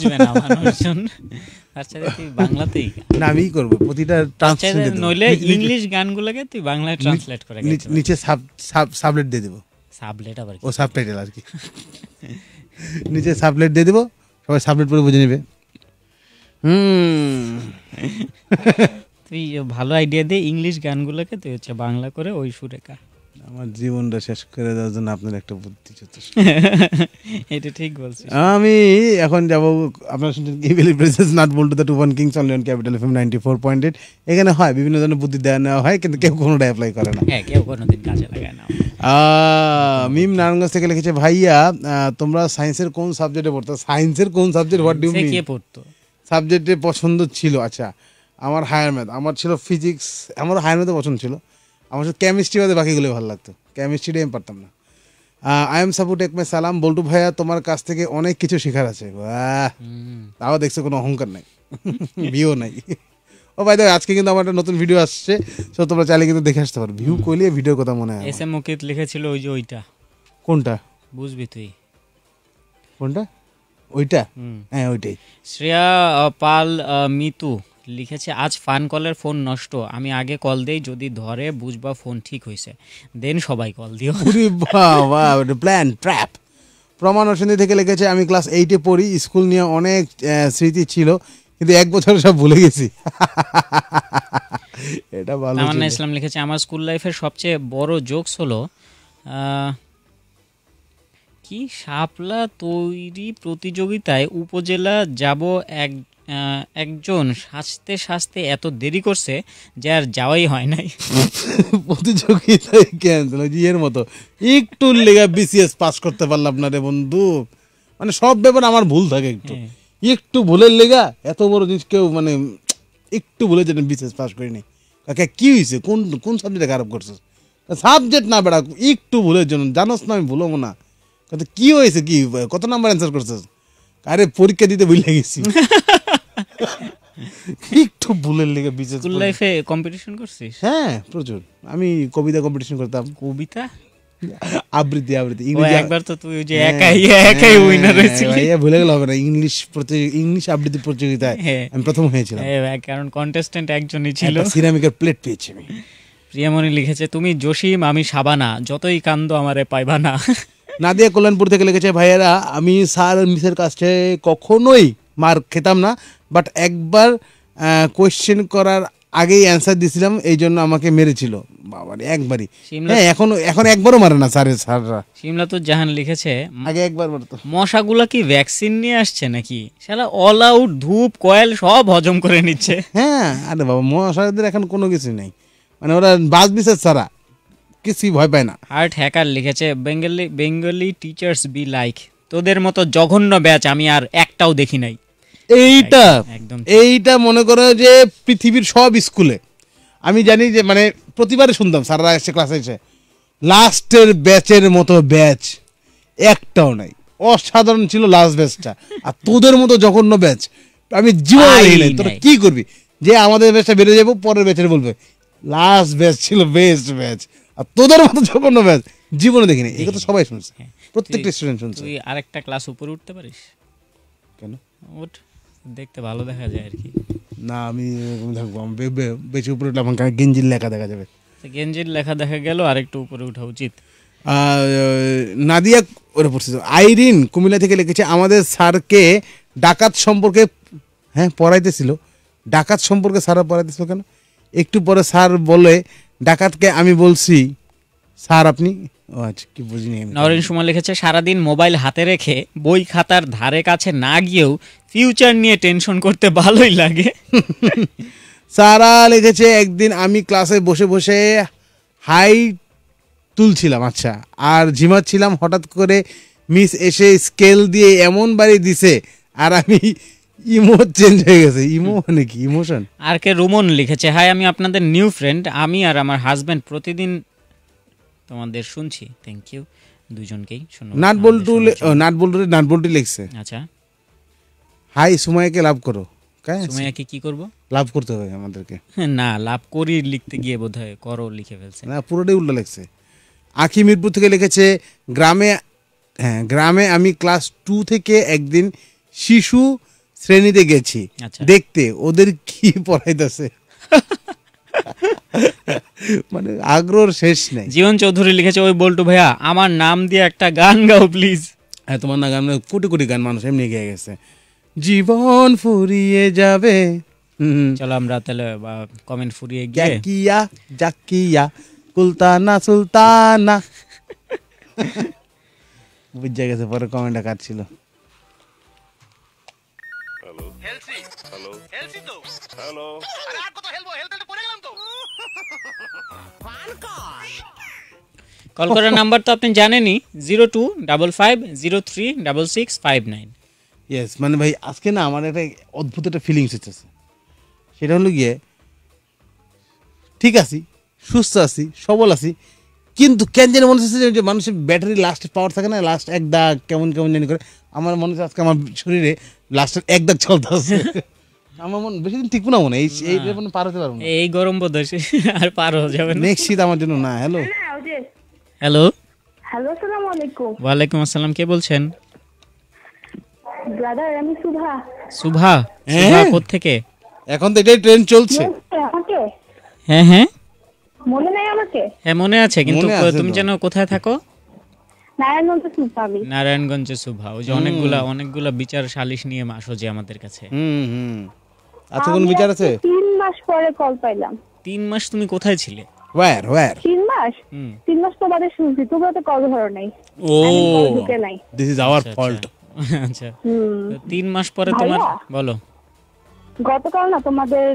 জীবনটা শেষ করে দেওয়ার জন্য আপনার একটা বুদ্ধি যথেষ্ট। এটা ঠিক বলছেন। আমি এখন যাব আপনারা শুনছেন Ghibli presents nut Boltu the two one kings on লিয়ন ক্যাপিটাল এফএম 94.8। এখানে হয় বিভিন্ন ধরনের বুদ্ধি দেয়া নেওয়া হয় কিন্তু কেউ কোনোটা অ্যাপ্লাই করে না। হ্যাঁ, কেউ কোনোদিন কাজে লাগায় না। মিম নারায়ণগঞ্জ থেকে লিখেছে, ভাইয়া তোমরা সায়েন্সের কোন সাবজেক্টে পড়তো? সায়েন্সের কোন subject, what do you mean? কে পড়তো সাবজেক্টে পছন্দ ছিল? আচ্ছা, আমার হায়ার ম্যাথ, আমার ছিল ফিজিক্স, আমার হায়ার ম্যাথে পছন্দ ছিল। আমার শুধু কেমিস্ট্রি বাদে বাকিগুলো ভালো লাগতো, কেমিস্ট্রিটা আমি পারতাম না। আই এম সাপোর্ট এক মাই সালাম, বল্টু ভাইয়া তোমার কাছ থেকে অনেক কিছু শেখার আছে। বাহ, তাও দেখছো কোনো অহংকার নাই, ভিউ নাই। ও ভাই দেখো, আজকে কিন্তু আমার একটা নতুন ভিডিও আসছে, সো তোমরা চাইলে কিন্তু দেখে আসতে পারো। ভিউ কইলে ভিডিওর কথা মনে হয়। এস এম মুকিত লিখেছিল ওই যে ওইটা, কোনটা বুঝবি তুই? কোনটা? ওইটা, হ্যাঁ ওইটাই। শ্রেয়া পাল মিতু লিখেছে, আজ ফান কলের ফোন নষ্ট, আমি আগে কল দেই, যদি ধরে বুঝবা ফোন ঠিক হয়েছে, দেন সবাই কল দিও। Plan trap. প্রমাণ অসন্ধি থেকে লিখেছে, আমি ক্লাস 8-এ পড়ি, স্কুল নিয়ে অনেক স্মৃতি ছিল কিন্তু এক বছরে সব ভুলে গেছি। এটা ভালো। আমান ইসলাম লিখেছে, আমার স্কুল লাইফের সবচেয়ে বড় জোকস হলো কি শাপলা তৈরি প্রতিযোগিতায় উপজেলা যাব, একজন সাজতে সাজতে এত দেরি করছে যে আর যাওয়াই হয় নাই। প্রতিযোগিতায় ক্যান্সেল, এর মতো একটু লেগে বিসিএস পাস করতে পারলাম না রে বন্ধু। মানে সব ব্যাপার আমার ভুল থাকে, একটু একটু ভুলের লেগা এত বড় জিনিস কেউ মানে একটু ভুলে যেন বিসিএস পাস করিনি। কাকে কি হয়েছে? কোন কোন সাবজেক্টে খারাপ করছে? সাবজেক্ট না বেড়া, একটু ভুলের জন্য। জানোস না আমি ভুলবো না। কাকে কি হয়েছে? কি কত নাম্বার অ্যান্সার করছিস? আরে পরীক্ষা দিতে ভুলে গেছি। একটু ভুলের লেগে বিশেষ স্কুল লাইফে কম্পিটিশন করছিস? হ্যাঁ প্রচুর। আমি কবিতা কম্পিটিশন করতাম, কবিতা আবৃত্তি আবৃত্তি। একবার তো তুই যে একাই উইনার হয়েছিলি। এই ভুলে গেল হবে না। ইংলিশ আবৃত্তি প্রতিযোগিতায় আমি প্রথম হয়েছিলাম, কারণ কন্টেস্ট্যান্ট একজনই ছিল। সিরামিকের প্লেট পেয়েছি আমি। প্রিয়ামণি লিখেছে, তুমি জসিম আমি সাবানা, যতই কান্দ আমারে পাইবা না। নাদিয়া কল্যাণপুর থেকে লিখেছে, ভাইয়েরা আমি স্যার মিসের কাছে কখনোই মার খেতাম না, বাট একবার কোয়েশ্চেন করার আগেই অ্যান্সার দিয়েছিলাম, এই জন্য আমাকে মেরেছিল। বাবারে, একবারই। হ্যাঁ, এখন একবারও মারে না স্যাররা। শিমলা তো জাহান লিখেছে, আগে একবার মারতো। মশাগুলা কি ভ্যাকসিন নিয়ে আসছে নাকি? শালা অল আউট ধূপ কয়েল সব হজম করে নিচ্ছে। হ্যাঁ, আরে বাবা, মশাদের এখন কোনো কিছু নেই, মানে ওরা বাস বিশেষ ছাড়া কিছুই ভয় পায় না। হার্ট হ্যাকার লিখেছে, বেঙ্গলি টিচার্স বি লাইক, তোদের মতো জঘন্য ব্যাচ আমি আর একটাও দেখি নাই। এইটা মনে করো যে পৃথিবীর সব স্কুলে আমি জানি যে মানে প্রতিবারে শুনতাম স্যাররা এসে ক্লাসে এসে লাস্টের ব্যাচের মতো ব্যাচ একটাও নাই। অসাধারণ ছিল লাস্ট ব্যাচটা, আর তোদের মতো জঘন্য ব্যাচ আমি জীবনে দেখি নাই। তোরা কি করবি যে আমাদের ব্যাচটা বেড়ে যাবো, পরের ব্যাচের বলবে লাস্ট ব্যাচ ছিল বেস্ট ব্যাচ, আর তোদের মতো জঘন্য ব্যাচ জীবনে দেখিনি। এই কথা সবাই শুনছে, প্রত্যেকটা স্টুডেন্ট শুনছে। তুই আরেকটা ক্লাস উপরে উঠতে পারিস কেন? ওঠ, দেখতে ভালো দেখা যায় আর কি। না, আমি থাকবো, আমি বেশি উপরে উঠলে আমার গেঞ্জির লেখা দেখা যাবে। গেঞ্জির লেখা দেখা গেল, আরেকটু উপরে উঠা উচিত। নাদিয়া ওরা পড়ছে। আইরিন কুমিল্লা থেকে লিখেছে, আমাদের স্যারকে ডাকাত সম্পর্কে পড়াইতেছিল। ডাকাত সম্পর্কে স্যাররা পড়াইতেছিল কেন? একটু পরে স্যার বলে ডাকাতকে, আমি বলছি স্যার আপনি। ও আচ্ছা, কি বুঝিনি। নরেন সুমন লিখেছে, সারাদিন মোবাইল হাতে রেখে বই খাতার ধারে কাছে না গিয়েও ফিউচার নিয়ে টেনশন করতে ভালোই লাগে। সারা লিখেছে, একদিন আমি ক্লাসে বসে বসে হাই তুলছিলাম, আচ্ছা, আর ঝিমাচ্ছিলাম, হঠাৎ করে মিস এসে স্কেল দিয়ে এমন বাড়ি দিছে আর আমি ইমো চেঞ্জ হয়ে গেছে। ইমো মানে কি? ইমোশন। আর কে রোমন লিখেছে, হাই আমি আপনাদের নিউ ফ্রেন্ড, আমি আর আমার হাজব্যান্ড প্রতিদিন তোমাদের শুনছি। থ্যাংক ইউ দুজনকেই। নাট বল্টু লিখছে, আচ্ছা হাই সুমাইয়াকে লাভ করো। সুমাইয়াকে কি করব? লাভ করতে হবে আমাদেরকে। না, লাভ করি লিখতে গিয়ে বোধহয় করো লিখে ফেলছে। না, পুরোটাই উল্টো লিখছে। আখি মিরপুর থেকে লিখেছে, গ্রামে আমি ক্লাস 2 থেকে একদিন শিশু শ্রেণীতে গেছি দেখতে ওদের কি পড়াইতেছে মানে আগ্রহের শেষ নাই। জীবন চৌধুরী লিখেছে ওই বল্টু ভাইয়া আমার নাম দিয়ে একটা গান গাও প্লিজ। হ্যাঁ তোমার না গান কোটি কোটি গান মানুষ এমনি গেয়ে গেছে জীবন ফুরিয়ে যাবে। চলো আমরা তাহলে কমেন্ট ফুরিয়ে গিয়ে জাকিয়া জাকিয়া কুলতানা সুলতানা বুঝে গেছে পরে কমেন্টটা কাটছিল। হ্যালো হেলসি হ্যালো হেলসি তো হ্যালো আরে আর কত হেলবো হেলতে পড়ে গেলাম তো ফান কল কল করার নাম্বার তো আপনি জানেনই 0255036659। ইয়েস মানে ভাই আজকে না আমার একটা অদ্ভুত একটা ফিলিংস হচ্ছে সেটা হলো গিয়ে ঠিক আছি সুস্থ আছি সবল আছি কিন্তু কেন জানি মনে হচ্ছে যে মানুষের ব্যাটারি লাস্টের পাওয়ার থাকে না লাস্ট এক দাগ কেমন কেমন জানি করে আমার মনে হচ্ছে আজকে আমার শরীরে লাস্টের এক দাগ চলতে আছে আমার মন বেশি দিন ঠিক না মনে এই মানে পার হতে পারবো না এই গরম বোধ হয় আর পার হয়ে যাবে নেক্সট শীত আমার জন্য না। হ্যালো হ্যালো হ্যালো আসসালামু আলাইকুম। ওয়ালাইকুম আসসালাম কে বলছেন? ব্রাদার আমি সুভা। সুভা সুভা কোথা থেকে? এখন তো এটাই ট্রেন চলছে। হ্যাঁ হ্যাঁ মনে নাই আমাকে। হ্যাঁ মনে আছে কিন্তু তুমি জানো কোথায় থাকো? নারায়ণগঞ্জে সুভা। নারায়ণগঞ্জে সুভা ওই যে অনেকগুলা বিচার সালিশ নিয়ে মাসো যে আমাদের কাছে। হুম হুম আচ্ছা কোন বিচার আছে? 3 মাস পরে কল পাইলাম। 3 মাস তুমি কোথায় ছিলে? ওয়্যার ওয়্যার 3 মাস 3 মাস তো বাদে শুনছি তোমরা তো কল ধরো নাই। Oh this is our fault. আচ্ছা 3 মাস পরে তোমার বলো গতকাল না তোমাদের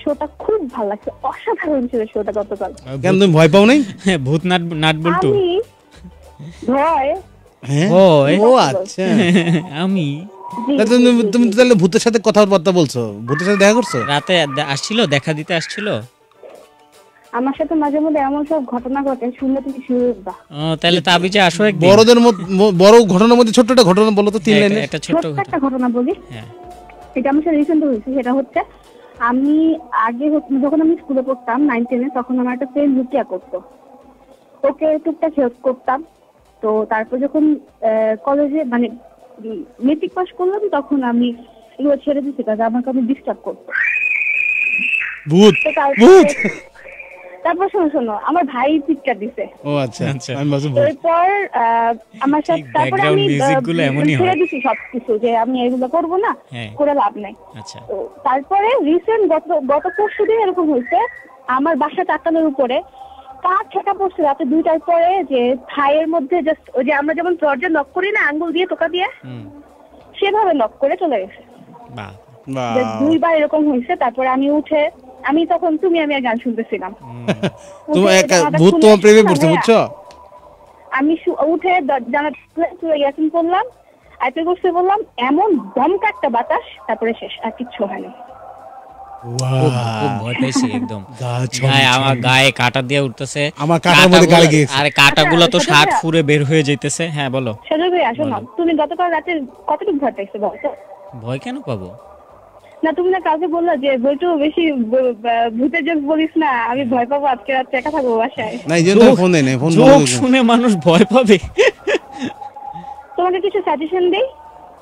শোটা খুব ভালো লাগছে অসাধারণ ছিল শোটা গতকাল। কেন তুমি ভয় পাও নাই? ভূত নাট বল্টু ভয় ভয় ও আচ্ছা আমি তুমি তাহলে ভূতের সাথে কথাবার্তা বলছো ভূতের সাথে দেখা করছো রাতে আসছিল দেখা দিতে আসছিল আমার সাথে মাঝে মধ্যে এমন সব ঘটনা ঘটে শুনলে তুমি শুয়ে যাবা। ও তাহলে তাবিজে আসো একদিন বড়দের বড় ঘটনার মধ্যে ছোট একটা ঘটনা বলো তো 3 লাইনে একটা ছোট একটা ঘটনা বলি। হ্যাঁ এটা আমার সাথে রিসেন্ট হয়েছে সেটা হচ্ছে আমি আগে যখন আমি স্কুলে পড়তাম 9-10 এ তখন আমার একটা ফ্রেন্ড লুকিয়া করতো ওকে টুকটাক হেল্প করতাম তো তারপর যখন কলেজে মানে মেট্রিক পাস করলাম তখন আমি এগুলো ছেড়ে দিয়েছি কারণ আমাকে আমি ডিস্টার্ব করতো ভূত ভূত তারপর শোনো আমার ভাই চিৎকার দিছে। ও আচ্ছা আচ্ছা আমি বুঝলাম তারপর আমার সাথে তারপর আমি মিউজিকগুলো এমনই হয় দিছি সবকিছু যে আমি এগুলো করব না করে লাভ নাই। আচ্ছা তো তারপরে রিসেন্ট গত পরশুদিন এরকম হইছে আমার বাসা টাকানোর উপরে কাঠ ঠেকা পড়ছে রাতে 2টার পরে যে থায়ের মধ্যে জাস্ট ওই যে আমরা যেমন দরজা লক করি না আঙ্গুল দিয়ে টোকা দিয়ে সেভাবে লক করে চলে গেছে। বাহ বাহ দুইবার এরকম হইছে তারপর আমি উঠে আমি তখন তুমি আমি গান শুনতেছিলাম তুমি একা ভূত তোমার প্রেমে পড়ছে বুঝছো আমি উঠে জানালা খুলে ইয়াসিন পড়লাম আইতে করতে বললাম এমন দমকা একটা বাতাস তারপরে শেষ আর কিছু হয়নি। ওয়াও খুব ভয় পেয়েছি একদম গায়ে আমার গায়ে কাঁটা দিয়ে উঠতেছে আমার কাঁটার মধ্যে গালি দিয়েছে আরে কাঁটাগুলো তো শার্ট ফুরে বের হয়ে যাইতেছে। হ্যাঁ বলো সেটা ভাই আসো না তুমি গতকাল রাতে কতটুকু ভয় পেয়েছো বলো তো? ভয় কেন পাবো না তুমি না কাউকে বললা যে বলতো বেশি ভূতের জন্য বলিস না আমি ভয় পাবো আজকে রাতে একা থাকবো বাসায় না এই জন্য ফোন দেই না ফোন শুনে মানুষ ভয় পাবে। তোমাকে কিছু সাজেশন দেই।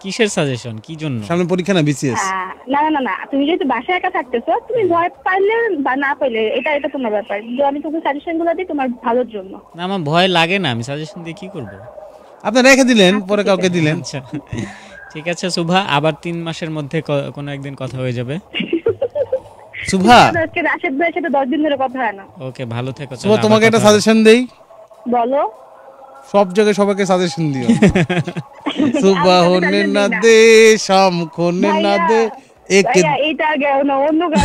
কিসের সাজেশন কি জন্য? সামনে পরীক্ষা না বিসিএস না না না তুমি যেহেতু বাসায় একা থাকতেছো তুমি ভয় পাইলে বা না পাইলে এটা তোমার ব্যাপার যে আমি তোমাকে সাজেশনগুলো দেই তোমার ভালোর জন্য না আমার ভয় লাগে না আমি সাজেশন দিয়ে কি করব আপনি রেখে দিলেন পরে কাউকে দিলেন। আচ্ছা ঠিক আছে সুভা আবার 3 মাসের মধ্যে কোন একদিন কথা হয়ে যাবে। সুভা আজকে রাশেদ ভাইয়ের সাথে 10 দিন ধরে কথা হয় না। ওকে ভালো থেকো। সুভা তোমাকে একটা সাজেশন দেই। বলো। সব জায়গায় সবাইকে সাজেশন দিও। সুভা হনে না দে শাম কোনে না দে एक এটা গাও না অন্য গান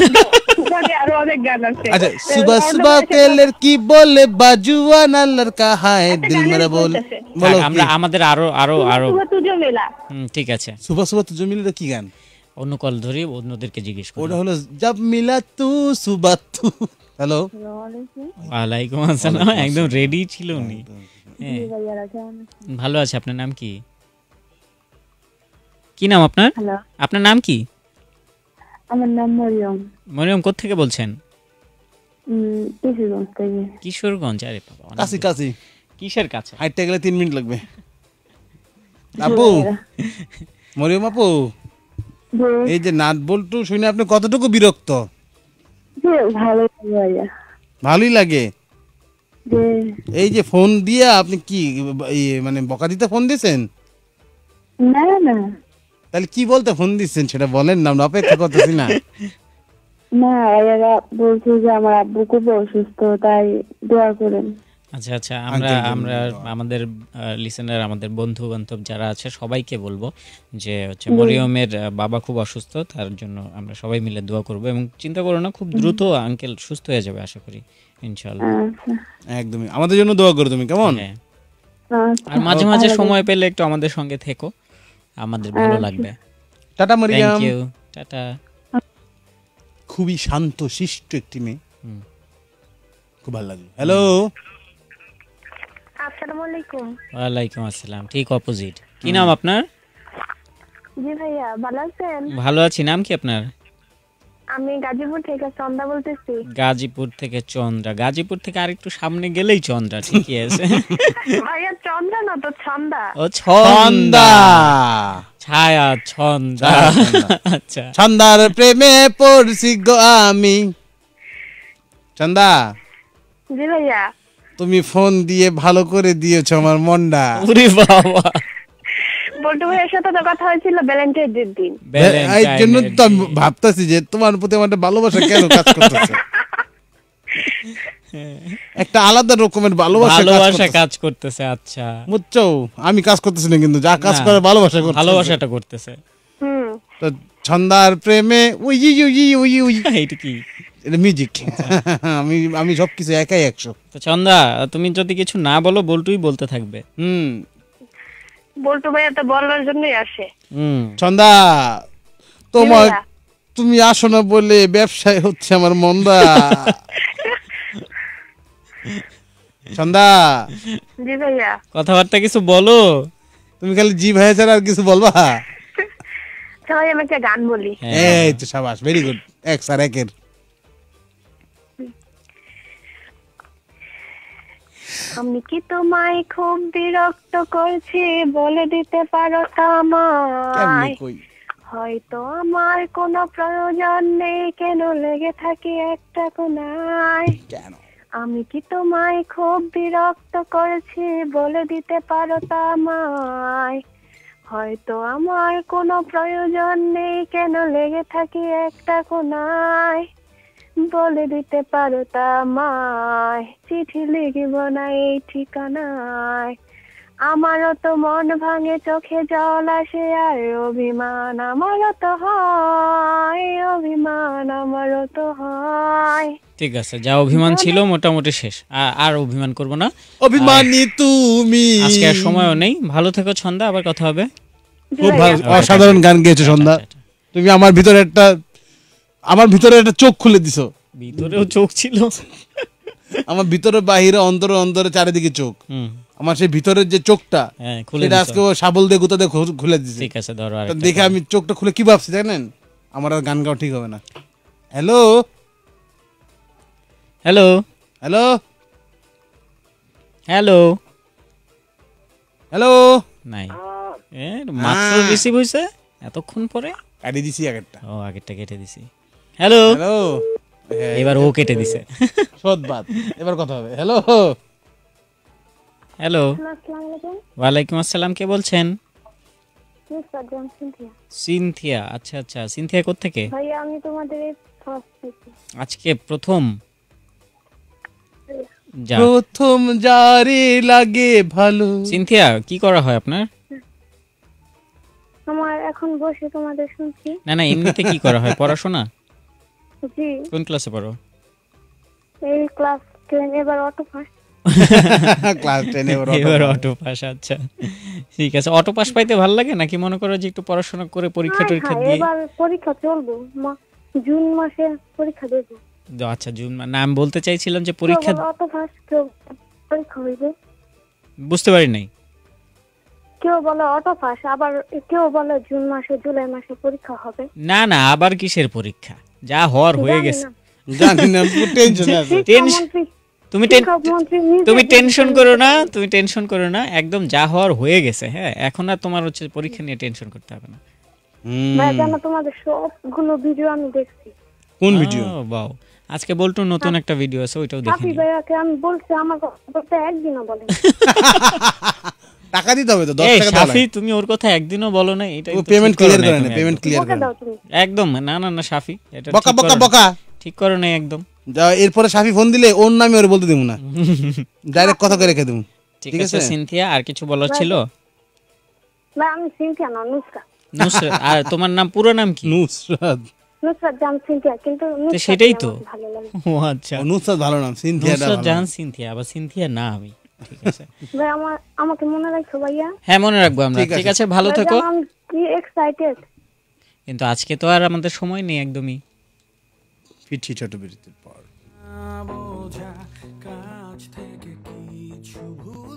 সুভা কে আরো অনেক গান আছে। আচ্ছা সুভা সুভা কে লড়কি বলে বাজুয়া না लड़का है दिल मेरा बोल বলো আমরা আমাদের আরো আরো আরো ঠিক আছে সুভা সুভা তুজো মিলা কি গান অন্য কল ধরে অন্যদেরকে জিজ্ঞেস করো ওটা হলো জব মিলা তু সুভা তু। হ্যালো ওয়ালাইকুম আসসালাম একদম রেডি ছিল উনি। ভালো আছে আপনার নাম কি? কি নাম আপনার? আপনার নাম কি? আমার নাম মরিয়ম। মরিয়ম কোথা থেকে বলছেন? কিশোরগঞ্জ থেকে। কিশোরগঞ্জ আরে বাবা কাছে কাছে কিসের কাছে হাঁটতে গেলে 3 মিনিট লাগবে আপু মরিয়ম আপু এই যে নাট বল্টু শুনে আপনি কতটুকু বিরক্ত? ভালো লাগে, ভালোই লাগে। এই যে ফোন দিয়া আপনি কি মানে বকা দিতে ফোন দিয়েছেন? না না। তাহলে কি বলতে ফোন দিয়েছেন সেটা বলেন না, আমরা অপেক্ষা করতেছি। না না, এরা বলছে যে আমার আব্বু খুব অসুস্থ, তাই দোয়া করেন। আচ্ছা আচ্ছা, আমরা আমরা আমাদের লিসেনার, আমাদের বন্ধু বান্ধব যারা আছে সবাইকে বলবো যে হচ্ছে মরিয়মের বাবা খুব অসুস্থ, তার জন্য আমরা সবাই মিলে দোয়া করব। এবং চিন্তা করো না, খুব দ্রুত আঙ্কেল সুস্থ হয়ে যাবে আশা করি ইনশাআল্লাহ। একদমই আমাদের জন্য দোয়া করো তুমি, কেমন? আর মাঝে মাঝে সময় পেলে একটু আমাদের সঙ্গে থেকো, আমাদের ভালো লাগবে। Tata Mariam. Thank you, tata. খুবই শান্ত শিষ্ট একটি মেয়ে, খুব ভালো লাগলো। হ্যালো, আসসালামু আলাইকুম। ওয়া আলাইকুম আসসালাম। ঠিক অপোজিট। কি নাম আপনার? জি ভাইয়া, ভালো আছেন? ভালো আছি। নাম কি আপনার? আমি গাজীপুর থেকে চন্দ্রা বলতেছি। গাজীপুর থেকে চন্দ্রা। গাজীপুর থেকে আরেকটু সামনে গেলেই চন্দ্রা, ঠিকই আছে ভাইয়া। চন্দ্রা না তো ছন্দা। ও ছন্দা, ছায়া ছন্দা। আচ্ছা, ছন্দার প্রেমে পড়ছি গো আমি। ছন্দা। জি ভাইয়া, তুমি ফোন দিয়ে ভালো করে দিয়েছো আমার মনটা। ওরে বাবা, বলতো ভাইয়ের সাথে তো কথা হয়েছিল ভ্যালেন্টাইন ডে দিন। এই জন্য তো ভাবতাছি যে তোমার প্রতি আমার ভালোবাসা কেন কাজ করতেছে, একটা আলাদা রকমের ভালোবাসা কাজ করতেছে। আচ্ছা বুঝছো, আমি কাজ করতেছি না, কিন্তু যা কাজ করে ভালোবাসা করতেছে, ভালোবাসাটা করতেছে। তো ছন্দার প্রেমে ওই ওই ওই ওই এইটা কি মিউজিক? আমি আমি সবকিছু একাই 100। তো চন্দা, তুমি যদি কিছু না বলো, বল্টুই বলতে থাকবে। বল্টু ভাইয়া তো বলার জন্যই আসে। চন্দা, তোমার তুমি আসো না বলে ব্যবসায় হচ্ছে আমার মন্দা। চন্দা। জি ভাইয়া। কথাবার্তা কিছু বলো, তুমি খালি জি ভাইয়া ছাড়া আর কিছু বলবা? সবাই আমাকে গান বলি। এই তো সাবাস, ভেরি গুড। এক স্যার একের আমি কি তোমায় খুব বিরক্ত করছি বলে দিতে পারো আমায়? হয়তো আমার কোনো প্রয়োজন নেই, কেন লেগে থাকি একটা কোনায়? আমি কি তোমায় খুব বিরক্ত করছি বলে দিতে পারো আমায়? হয়তো আমার কোনো প্রয়োজন নেই, কেন লেগে থাকি একটা কোনায়? বলে দিতে পারো আমায়, চিঠি লিখিব না এই ঠিকানায়। আমারও তো মন ভাঙে, চোখে জল আসে, আর অভিমান আমারও তো হয়, অভিমান আমারও তো হয়। ঠিক আছে, যা অভিমান ছিল মোটামুটি শেষ, আর অভিমান করবো না। অভিমানী তুমি। আজকে আর সময়ও নেই, ভালো থেকো ছন্দা, আবার কথা হবে। খুব অসাধারণ গান গেয়েছো ছন্দা তুমি। আমার ভিতরে একটা চোখ খুলে দিছো। ভিতরেও চোখ ছিল আমার, ভিতরে বাহিরে অন্তরে অন্তরে চারিদিকে চোখ। আমার সেই ভিতরের যে চোখটা, সেটা আজকে শাবল দিয়ে গুঁতা দিয়ে খুলে দিছে। ঠিক আছে, ধরো আরেকটা দেখে আমি চোখটা খুলে কি ভাবছি জানেন? আমার আর গান গাওয়া ঠিক হবে না। Hello hello hello hello hello নাই, মাত্র রিসিভ হইছে এতক্ষণ পরে। কেটে দিছি আগেরটা। ও আগেরটা কেটে দিছি। হ্যালো হ্যালো, এবার ও কেটে দিছে। সদবাদ, এবার কথা হবে। হ্যালো হ্যালো, আসসালামু আলাইকুম। ওয়া আলাইকুম আসসালাম। কে বলছেন? সিনথিয়া। আচ্ছা আচ্ছা, সিনথিয়া কোথা থেকে? ভাই আমি তোমাদের ফার্স্ট আজকে প্রথম জারি লাগে ভালো। সিনথিয়া, কি করা হয় আপনার? আমার এখন বসে তোমাদের শুনছি। না না, এমনিতে কি করা হয়? পড়াশোনা? জি। কোন ক্লাসে পড়ো? এই ক্লাস 10 এবার অটো পাস। ক্লাস 10 এবার অটো পাস। আচ্ছা ঠিক আছে। অটো পাস পাইতে ভালো লাগে নাকি মনে করো যে একটু পড়াশোনা করে পরীক্ষা টরীক্ষা দিয়ে? এবার পরীক্ষা চলবে, জুন মাসে পরীক্ষা দেব। আচ্ছা জুন মাস। নাম বলতে চাইছিলাম যে পরীক্ষা অটো পাস পরীক্ষা হবে। বুঝতে পারি নাই। কেউ বলে অটো পাস, আবার কেউ বলে জুন মাসে জুলাই মাসে পরীক্ষা হবে। না না, আবার কিসের পরীক্ষা? যা হওয়ার হয়ে গেছে। ঠিক করো না একদম আজকে তো আর আমাদের সময় নেই একদমই পিঠি ছোট বিরতির পর বোঝা কাছ থেকে কিছু ভুল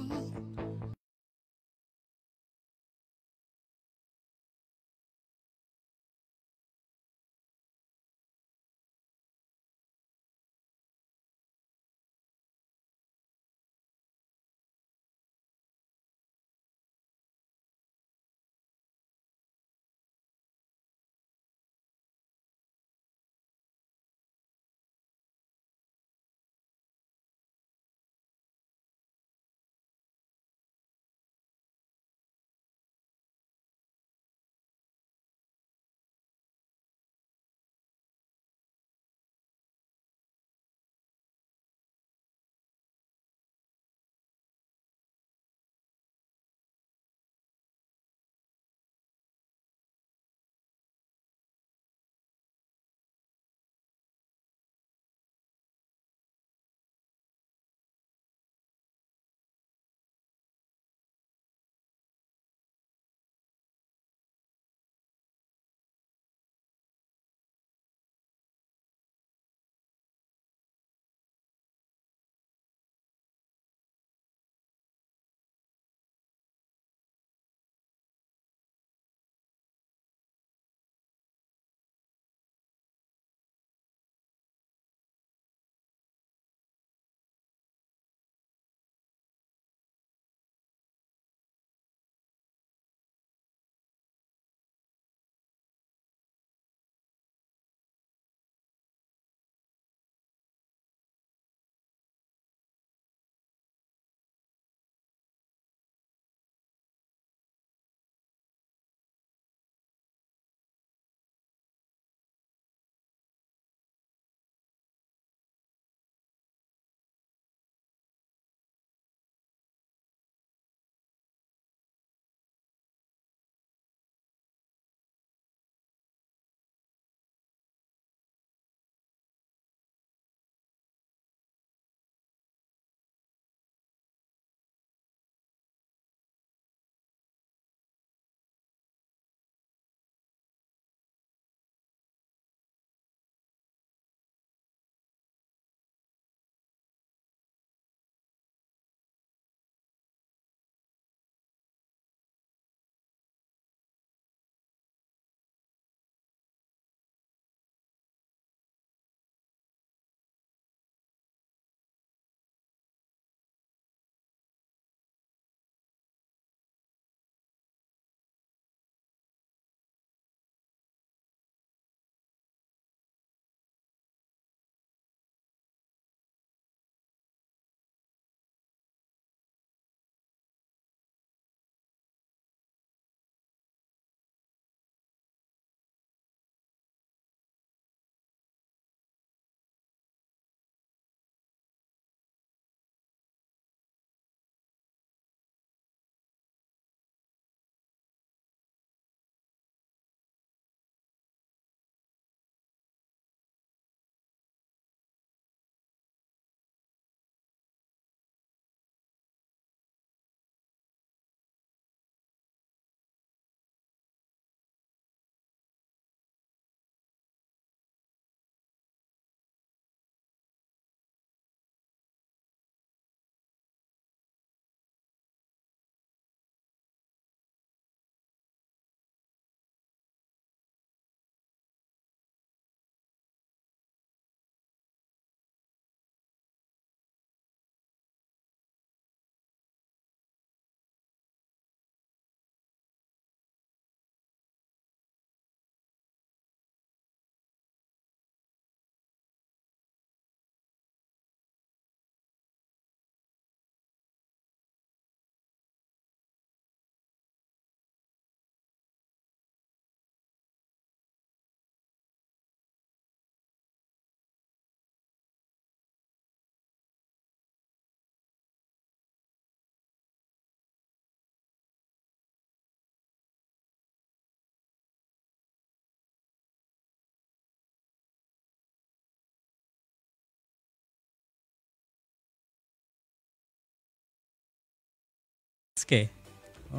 আজকে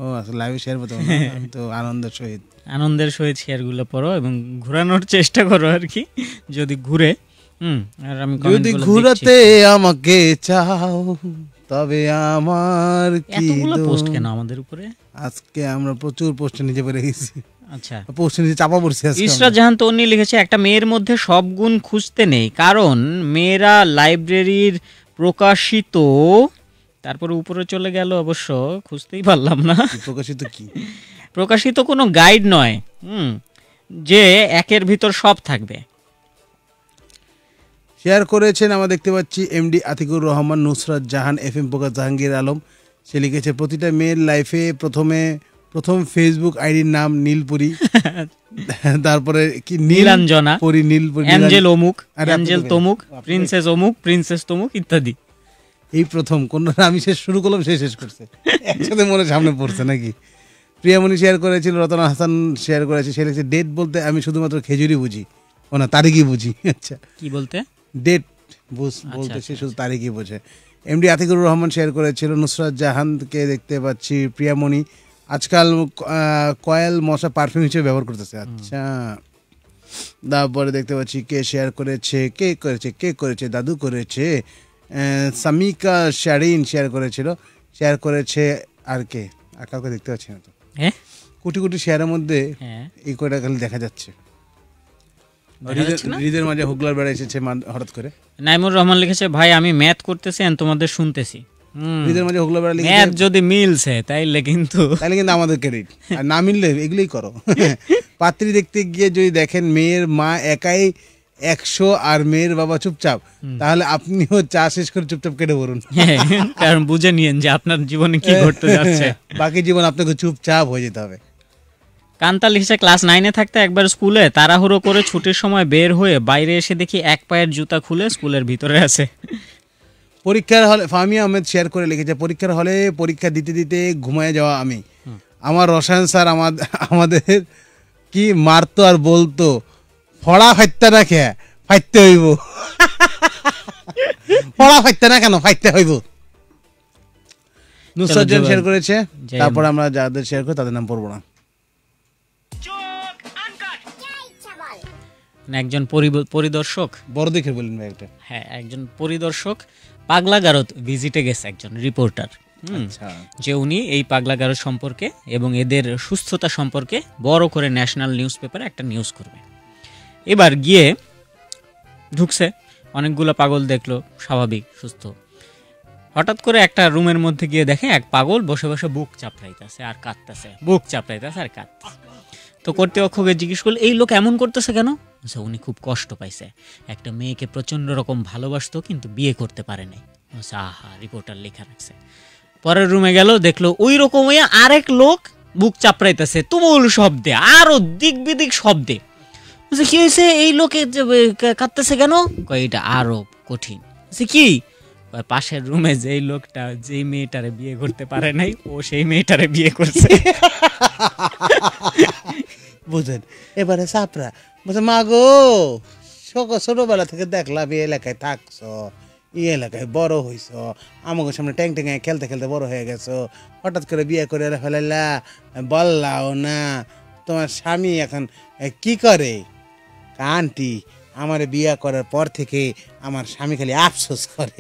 ও আসলে লাইভ শেয়ার করতে না আমি তো আনন্দের সহিত শেয়ারগুলো পড়ো এবং ঘোরানোর চেষ্টা করো আর কি যদি ঘুরে আর আমি কমেন্ট যদি ঘুরতে আমাকে চাও তবে আমার কি এতগুলো পোস্ট কেন আমাদের উপরে আজকে আমরা প্রচুর পোস্ট নিয়ে পড়ে গেছি আচ্ছা পোস্ট নিয়ে চাপা পড়ছে আজকে ইসরা জাহান তো উনি লিখেছে একটা মেয়ের মধ্যে সব গুণ খুঁজতে নেই কারণ মেয়েরা লাইব্রেরির প্রকাশিত তারপর উপরে চলে গেল অবশ্য খুঁজতেই পারলাম না প্রকাশিত কি প্রকাশিত কোনো গাইড নয় যে একের ভিতর সব থাকবে শেয়ার করেছেন আমরা দেখতে পাচ্ছি এমডি আতিকুর রহমান নুসরাত জাহান এফএম পোকা জাহাঙ্গীর আলম সে লিখেছে প্রতিটা মেয়ের লাইফে প্রথম ফেসবুক আইডির নাম নীলপুরি তারপরে কি নীলাঞ্জনা পরি নীলপুরি অ্যাঞ্জেল অমুক অ্যাঞ্জেল তমুক প্রিন্সেস অমুক প্রিন্সেস তমুক ইত্যাদি এই প্রথম কোন আমি শেষ শুরু করলাম শেষ করছে একসাথে মনে সামনে পড়ছে নাকি প্রিয়ামণি শেয়ার করেছিল রতন হাসান শেয়ার করেছে সে লিখেছে ডেট বলতে আমি শুধুমাত্র খেজুরি বুঝি ও না তারিখই বুঝি আচ্ছা কি বলতে ডেট বলতে সে শুধু তারিখই বোঝে এমডি আতিকুর রহমান শেয়ার করেছিল নুসরাত জাহানকে দেখতে পাচ্ছি প্রিয়ামণি আজকাল কয়েল মশা পারফিউম হিসেবে ব্যবহার করতেছে আচ্ছা তারপরে দেখতে পাচ্ছি কে শেয়ার করেছে কে করেছে দাদু করেছে সামিকা শারিন শেয়ার করেছে আর কে আর কাউকে দেখতে পাচ্ছি না তো হ্যাঁ কোটি কোটি শেয়ারের মধ্যে এই কয়টা খালি দেখা যাচ্ছে হৃদের মাঝে হুগলার বেড়া এসেছে হঠাৎ করে নাইমুর রহমান লিখেছে ভাই আমি ম্যাথ করতেছি আর তোমাদের শুনতেছি হৃদের মাঝে হুগলার বেড়া লিখেছে ম্যাথ যদি মিলছে তাইলে কিন্তু আমাদের ক্রেডিট আর না মিললে এগুলোই করো পাত্রী দেখতে গিয়ে যদি দেখেন মেয়ের মা একাই 100 আর মেয়ের বাবা চুপচাপ তাহলে আপনিও চা শেষ করে চুপচাপ কেটে বলুন কারণ বুঝে নিয়েন যে আপনার জীবনে কি ঘটতে যাচ্ছে বাকি জীবন আপনাকে চুপচাপ হয়ে যেতে হবে কান্তা লিখেছে ক্লাস 9 এ থাকতে একবার স্কুলে তাড়াহুড়ো করে ছুটির সময় বের হয়ে বাইরে এসে দেখি এক পায়ের জুতা খুলে স্কুলের ভিতরে আছে পরীক্ষার হলে ফামিয়া আহমেদ শেয়ার করে লিখেছে পরীক্ষার হলে পরীক্ষা দিতে দিতে ঘুমিয়ে যাওয়া আমার রসায়ন স্যার আমাদের কি মারতো আর বলতো ফড়া ফাইতে না কে ফাইতে হইব ফড়া ফাইতে না কেন ফাইতে হইব নুসরাত জাহান শেয়ার করেছে তারপর আমরা যাদের শেয়ার করি তাদের নাম পড়বো না একজন পরিদর্শক বড় দেখে বলেন ভাই একটা হ্যাঁ একজন পরিদর্শক পাগলাগারত ভিজিটে গেছে একজন রিপোর্টার যে উনি এই পাগলাগারত সম্পর্কে এবং এদের সুস্থতা সম্পর্কে বড় করে ন্যাশনাল নিউজ পেপারে একটা নিউজ করবে এবার গিয়ে ঢুকছে অনেকগুলো পাগল দেখলো স্বাভাবিক সুস্থ হঠাৎ করে একটা রুমের মধ্যে গিয়ে দেখে এক পাগল বসে বসে বুক চাপড়াইতেছে আর কাঁদতেছে তো কর্তৃপক্ষকে জিজ্ঞেস করলো এই লোক এমন করতেছে কেন উনি খুব কষ্ট পাইছে একটা মেয়েকে প্রচন্ড রকম ভালোবাসতো কিন্তু বিয়ে করতে পারে নাই আহা রিপোর্টার লেখা রাখছে পরের রুমে গেল দেখলো ওই রকমই আরেক লোক বুক চাপড়াইতেছে তুমুল শব্দে আরো দিক বিদিক শব্দে কি হয়েছে এই লোকে কাঁদতেছে কেন এটা আরো কঠিন কি পাশের রুমে যেই লোকটা যেই মেয়েটারে বিয়ে করতে পারে নাই ও সেই মেয়েটারে বিয়ে করছে বুঝেন এবারে সাপরা বলছে মা গো ছোটবেলা থেকে দেখলাম এই এলাকায় থাকছো এই এলাকায় বড় হইছ আমাকে সামনে ট্যাং ট্যাঙে খেলতে খেলতে বড় হয়ে গেছো হঠাৎ করে বিয়ে করে ফেলাইলা বললাও না তোমার স্বামী এখন কি করে আন্টি আমার বিয়ে করার পর থেকে আমার স্বামী খালি আফসোস করে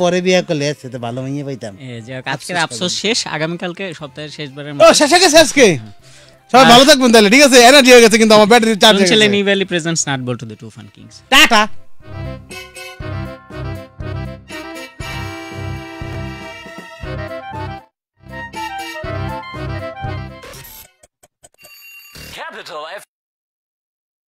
পরে বিয়ে করলে সেটা ভালো মাইয়া পাইতাম আজকের আফসোস শেষ আগামীকালকে সপ্তাহের শেষবারের মতো শেষ হয়ে গেছে আজকে সবাই ভালো থাকবেন তাহলে ঠিক আছে এনার্জি হয়ে গেছে কিন্তু আমার ব্যাটারি চার্জ হয়ে গেছে চলে new valley presents nut Boltu the two fun kings tata